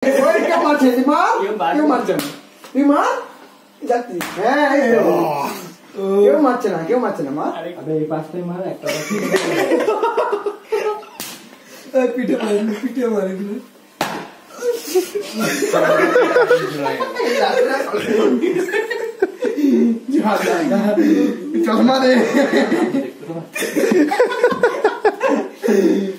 चश्मा दे